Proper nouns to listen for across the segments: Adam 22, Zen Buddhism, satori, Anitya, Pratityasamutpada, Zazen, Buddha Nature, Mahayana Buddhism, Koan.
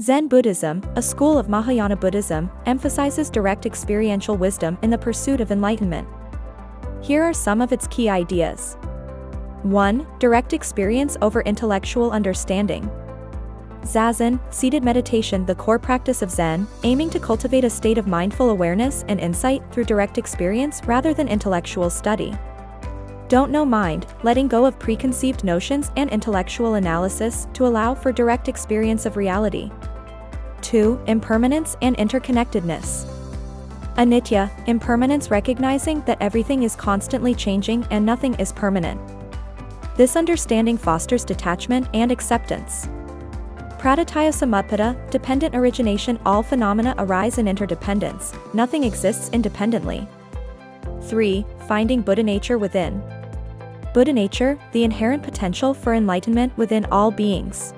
Zen Buddhism, a school of Mahayana Buddhism, emphasizes direct experiential wisdom in the pursuit of enlightenment. Here are some of its key ideas. 1. Direct experience over intellectual understanding. Zazen, seated meditation, the core practice of Zen, aiming to cultivate a state of mindful awareness and insight through direct experience rather than intellectual study. Don't know mind, letting go of preconceived notions and intellectual analysis to allow for direct experience of reality. 2. Impermanence and interconnectedness. Anitya, impermanence, recognizing that everything is constantly changing and nothing is permanent. This understanding fosters detachment and acceptance. Pratityasamutpada, dependent origination, all phenomena arise in interdependence, nothing exists independently. 3. Finding Buddha Nature within. Buddha nature, the inherent potential for enlightenment within all beings.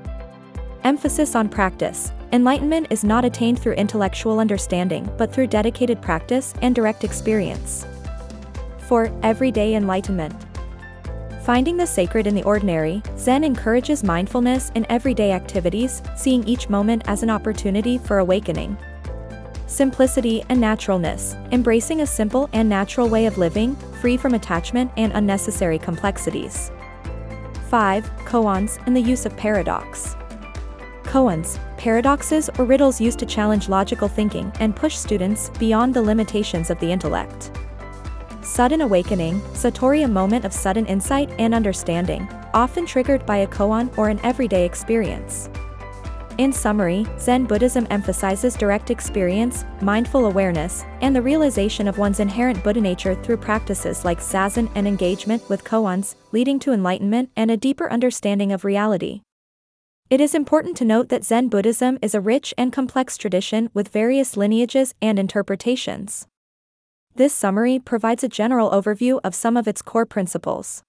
Emphasis on practice. Enlightenment is not attained through intellectual understanding but through dedicated practice and direct experience. 4. Everyday enlightenment. Finding the sacred in the ordinary, Zen encourages mindfulness in everyday activities, seeing each moment as an opportunity for awakening. Simplicity and naturalness, embracing a simple and natural way of living, free from attachment and unnecessary complexities. 5. Koans and the use of paradox. Koans, paradoxes or riddles used to challenge logical thinking and push students beyond the limitations of the intellect. Sudden awakening, satori, a moment of sudden insight and understanding, often triggered by a koan or an everyday experience. In summary, Zen Buddhism emphasizes direct experience, mindful awareness, and the realization of one's inherent Buddha nature through practices like Zazen and engagement with koans, leading to enlightenment and a deeper understanding of reality. It is important to note that Zen Buddhism is a rich and complex tradition with various lineages and interpretations. This summary provides a general overview of some of its core principles.